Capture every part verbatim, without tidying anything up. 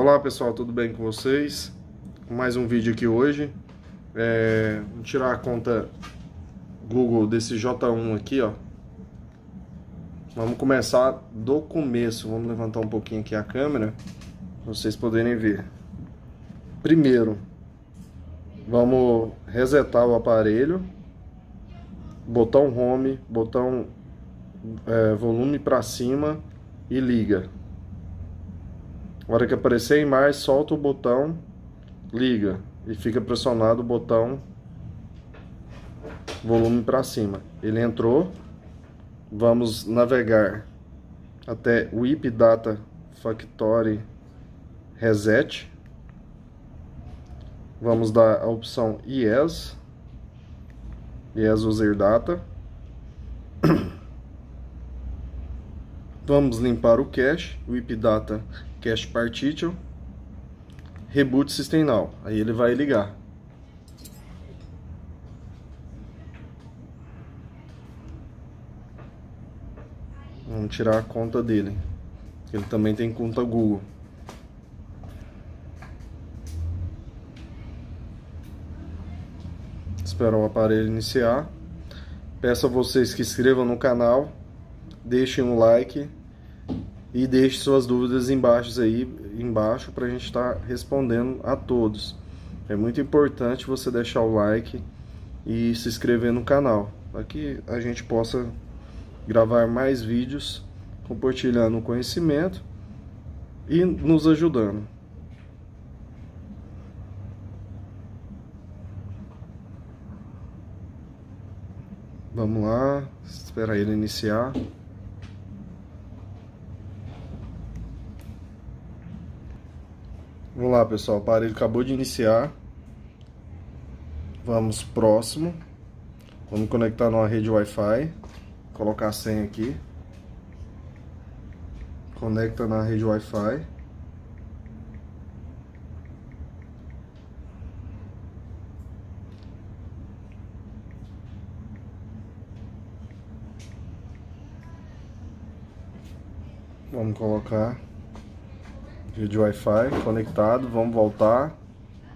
Olá pessoal, tudo bem com vocês? Mais um vídeo aqui hoje. É, vou tirar a conta Google desse J um aqui, ó. Vamos começar do começo. Vamos levantar um pouquinho aqui a câmera para vocês poderem ver. Primeiro, vamos resetar o aparelho. Botão home, botão é, volume para cima e liga. Na hora que aparecer a imagem, solta o botão, liga e fica pressionado o botão volume para cima. Ele entrou. Vamos navegar até o I P Data Factory Reset. Vamos dar a opção Yes, Yes User Data. Vamos limpar o cache, o I P Data Cache Partition. Reboot System Now. Aí ele vai ligar. Vamos tirar a conta dele. Ele também tem conta Google. Esperar o aparelho iniciar. Peço a vocês que inscrevam no canal, deixem um like e deixem suas dúvidas embaixo aí, embaixo, para a gente estar tá respondendo a todos. É muito importante você deixar o like e se inscrever no canal, para que a gente possa gravar mais vídeos compartilhando o conhecimento e nos ajudando. Vamos lá, espera ele iniciar. Vamos lá pessoal, o aparelho acabou de iniciar. Vamos próximo. Vamos conectar numa rede Wi-Fi. Colocar a senha aqui. Conecta na rede Wi-Fi. Vamos colocar rede Wi-Fi conectado. Vamos voltar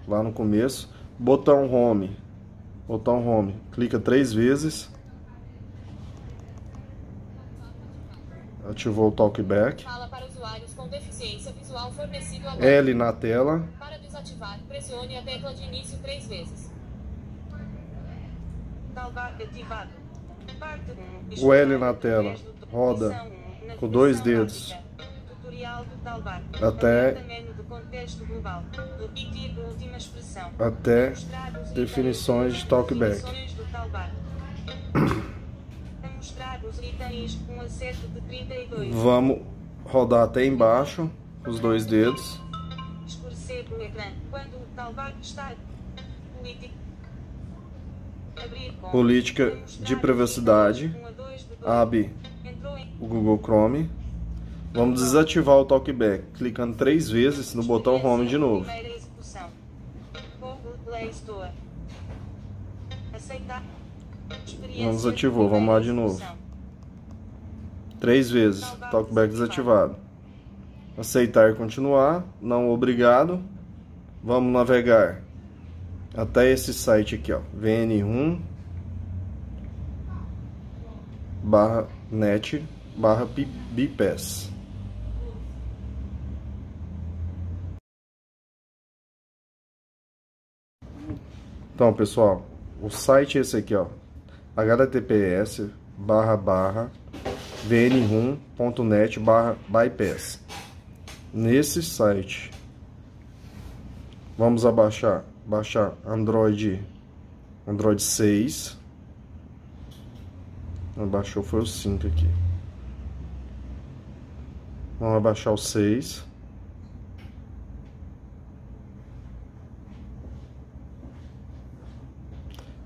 lá no começo. Botão home. Botão home. Clica três vezes. Ativou o TalkBack. Fala para usuários com deficiência visual fornecido agora. L na tela. Para desativar, pressione a tecla de início três vezes. TalkBack ativado. O L na tela. Roda com dois dedos até até definições de TalkBack. Vamos rodar até embaixo, os dois dedos. Política de privacidade. Abre o Google Chrome. Vamos desativar o TalkBack, clicando três vezes no botão Home de novo. Não desativou, vamos lá de novo. Três vezes, TalkBack desativado. Aceitar e continuar, não obrigado. Vamos navegar até esse site aqui, ó, v n um barra net barra bpass. Então pessoal, o site é esse aqui, ó, h t t p s barra barra v n um ponto net barra bypass. Nesse site vamos abaixar baixar Android Android seis. Abaixou foi o cinco aqui. Vamos abaixar o seis.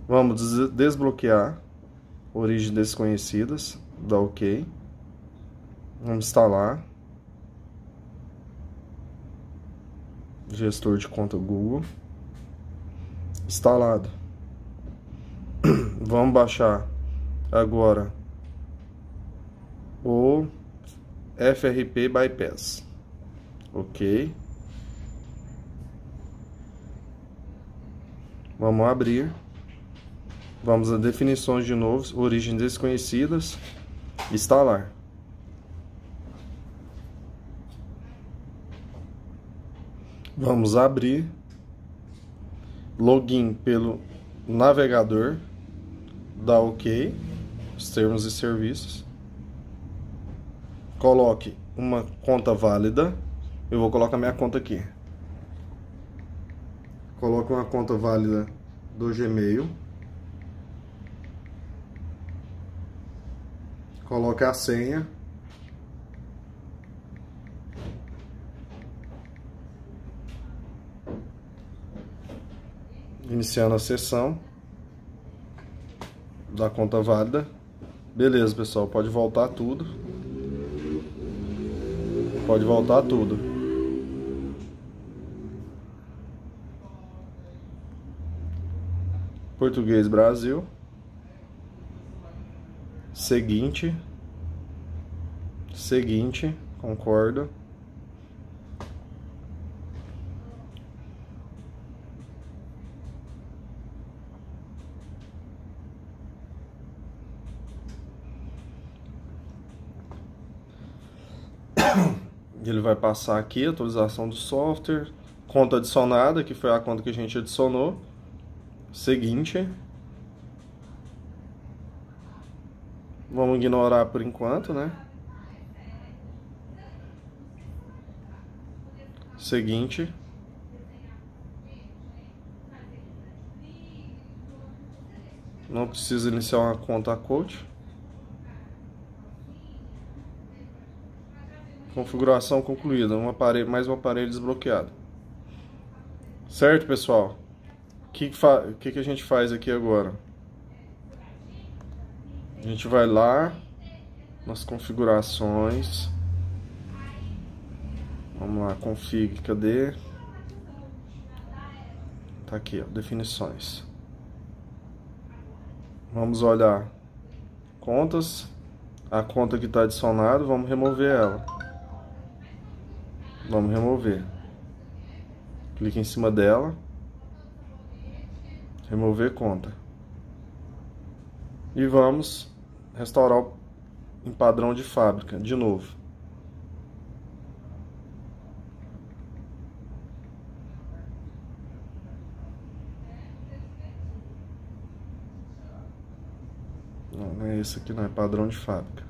Vamos des desbloquear Origens Desconhecidas. Dá OK. Vamos instalar Gestor de Conta Google. Instalado. Vamos baixar agora o F R P bypass. OK. Vamos abrir. Vamos a definições de novo, origem desconhecidas, instalar. Vamos abrir, login pelo navegador, dá OK, os termos e serviços. Coloque uma conta válida, eu vou colocar minha conta aqui. Coloque uma conta válida do Gmail. Coloque a senha. Iniciando a sessão da conta válida. Beleza, pessoal, pode voltar tudo. Pode voltar tudo. Português Brasil. Seguinte. Seguinte, concordo. Ele vai passar aqui, atualização do software, conta adicionada, que foi a conta que a gente adicionou. Seguinte. Vamos ignorar por enquanto, né? Seguinte. Não precisa iniciar uma conta coach. Configuração concluída, um aparelho, mais um aparelho desbloqueado. Certo, pessoal? O que, que, que a gente faz aqui agora? A gente vai lá nas configurações. Vamos lá, config, cadê? Tá aqui, ó, definições. Vamos olhar contas. A conta que está adicionada, vamos remover ela. Vamos remover. Clique em cima dela. Remover conta. E vamos restaurar em padrão de fábrica, de novo. Não, não é esse aqui, não é padrão de fábrica.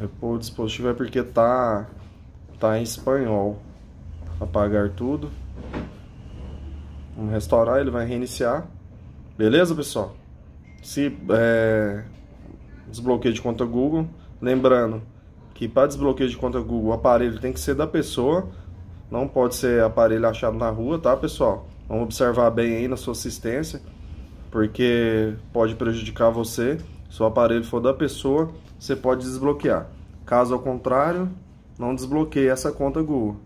Repor o dispositivo é porque tá, tá em espanhol. Apagar tudo. Vamos restaurar, ele vai reiniciar. Beleza, pessoal? Se é, desbloqueio de conta Google. Lembrando que para desbloqueio de conta Google, o aparelho tem que ser da pessoa. Não pode ser aparelho achado na rua, tá, pessoal? Vamos observar bem aí na sua assistência, porque pode prejudicar você. Se o aparelho for da pessoa, você pode desbloquear. Caso ao contrário, não desbloqueie essa conta Google.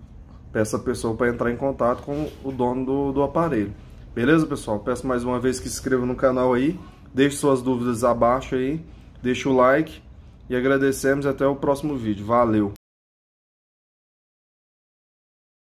Peça a pessoa para entrar em contato com o dono do, do aparelho. Beleza, pessoal? Peço mais uma vez que se inscreva no canal aí. Deixe suas dúvidas abaixo aí. Deixe o like. E agradecemos e até o próximo vídeo. Valeu!